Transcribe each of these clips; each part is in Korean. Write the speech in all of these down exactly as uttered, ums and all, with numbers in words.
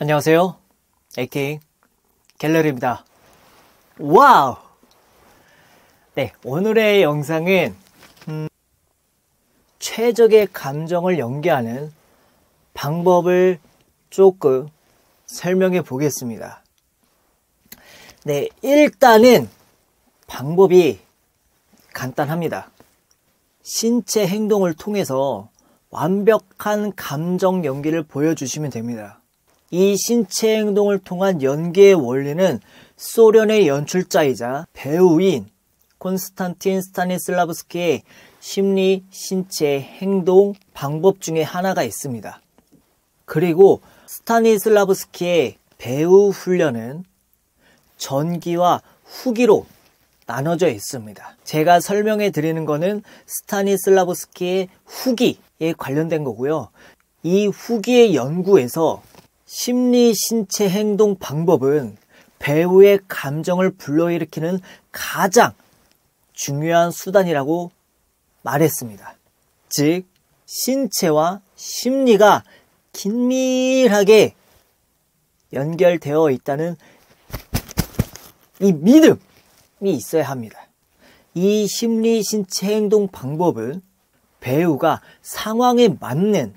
안녕하세요. 액팅 갤러리입니다. 와우! 네, 오늘의 영상은 음, 최적의 감정을 연기하는 방법을 조금 설명해 보겠습니다. 네, 일단은 방법이 간단합니다. 신체 행동을 통해서 완벽한 감정 연기를 보여주시면 됩니다. 이 신체 행동을 통한 연기의 원리는 소련의 연출자이자 배우인 콘스탄틴 스타니슬라브스키의 심리 신체 행동 방법 중에 하나가 있습니다. 그리고 스타니슬라브스키의 배우 훈련은 전기와 후기로 나눠져 있습니다. 제가 설명해 드리는 거는 스타니슬라브스키의 후기에 관련된 거고요. 이 후기의 연구에서 심리 신체 행동 방법은 배우의 감정을 불러일으키는 가장 중요한 수단이라고 말했습니다. 즉, 신체와 심리가 긴밀하게 연결되어 있다는 이 믿음이 있어야 합니다. 이 심리 신체 행동 방법은 배우가 상황에 맞는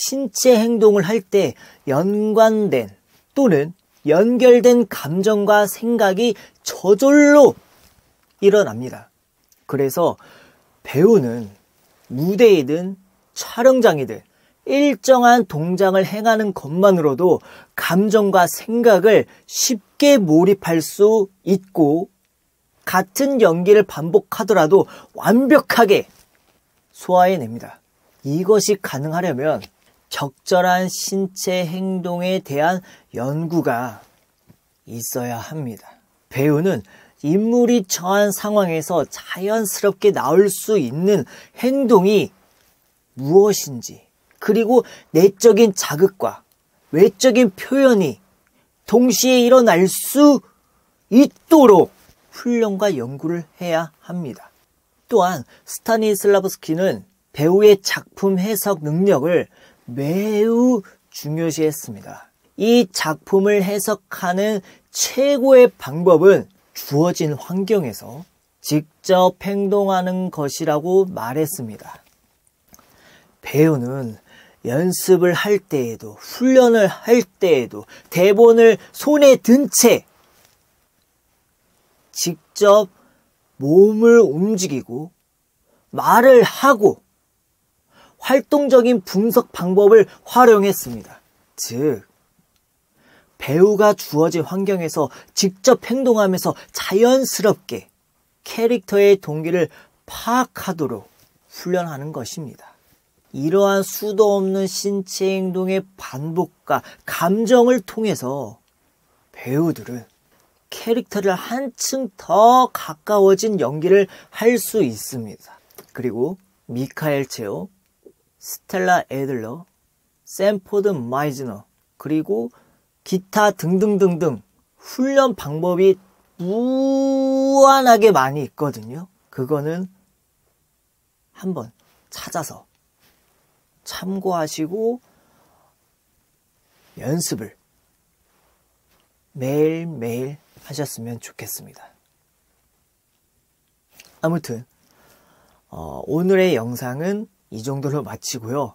신체 행동을 할 때 연관된 또는 연결된 감정과 생각이 저절로 일어납니다. 그래서 배우는 무대이든 촬영장이든 일정한 동작을 행하는 것만으로도 감정과 생각을 쉽게 몰입할 수 있고, 같은 연기를 반복하더라도 완벽하게 소화해냅니다. 이것이 가능하려면 적절한 신체 행동에 대한 연구가 있어야 합니다. 배우는 인물이 처한 상황에서 자연스럽게 나올 수 있는 행동이 무엇인지, 그리고 내적인 자극과 외적인 표현이 동시에 일어날 수 있도록 훈련과 연구를 해야 합니다. 또한 스타니슬라브스키는 배우의 작품 해석 능력을 매우 중요시했습니다. 이 작품을 해석하는 최고의 방법은 주어진 환경에서 직접 행동하는 것이라고 말했습니다. 배우는 연습을 할 때에도, 훈련을 할 때에도 대본을 손에 든 채 직접 몸을 움직이고 말을 하고 활동적인 분석 방법을 활용했습니다. 즉, 배우가 주어진 환경에서 직접 행동하면서 자연스럽게 캐릭터의 동기를 파악하도록 훈련하는 것입니다. 이러한 수도 없는 신체 행동의 반복과 감정을 통해서 배우들은 캐릭터를 한층 더 가까워진 연기를 할 수 있습니다. 그리고 미카엘 체오, 스텔라 에들러, 샌포드 마이즈너, 그리고 기타 등등등등 훈련 방법이 무한하게 많이 있거든요. 그거는 한번 찾아서 참고하시고 연습을 매일매일 하셨으면 좋겠습니다. 아무튼 어, 오늘의 영상은 이 정도로 마치고요.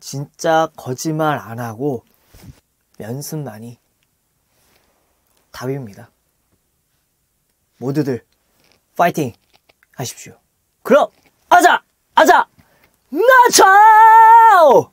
진짜 거짓말 안 하고 연습만이 답입니다. 모두들 파이팅 하십시오. 그럼 아자! 아자! 나차!